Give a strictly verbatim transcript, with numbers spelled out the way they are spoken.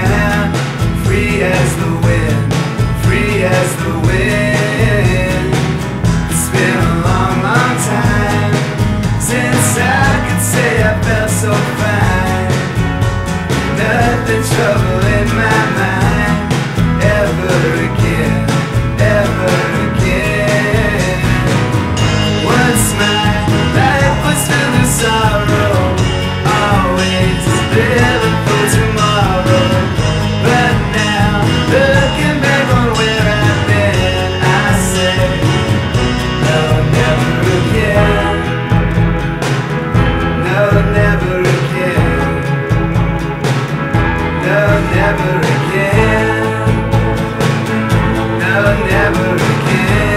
man, free as the wind, free as the wind. It's been a long, long time since I could say I felt so fine. Nothing trouble in my mind ever again, ever again. Once my life was filled with sorrow, always there. Never again, no, never again.